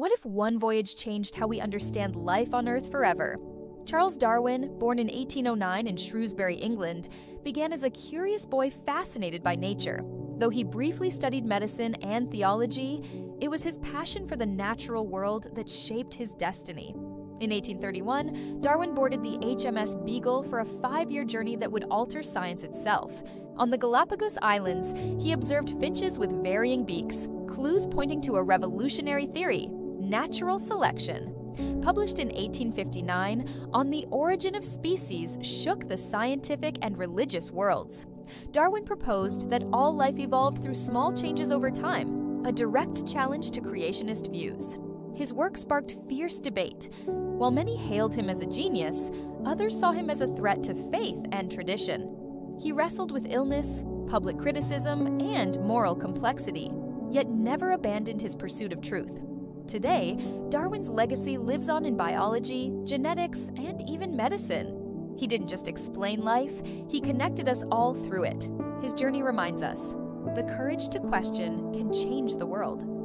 What if one voyage changed how we understand life on Earth forever? Charles Darwin, born in 1809 in Shrewsbury, England, began as a curious boy fascinated by nature. Though he briefly studied medicine and theology, it was his passion for the natural world that shaped his destiny. In 1831, Darwin boarded the HMS Beagle for a 5-year journey that would alter science itself. On the Galapagos Islands, he observed finches with varying beaks, clues pointing to a revolutionary theory, natural selection. Published in 1859, On the Origin of Species shook the scientific and religious worlds. Darwin proposed that all life evolved through small changes over time, a direct challenge to creationist views. His work sparked fierce debate. While many hailed him as a genius, others saw him as a threat to faith and tradition. He wrestled with illness, public criticism, and moral complexity, yet never abandoned his pursuit of truth. Today, Darwin's legacy lives on in biology, genetics, and even medicine. He didn't just explain life, he connected us all through it. His journey reminds us, the courage to question can change the world.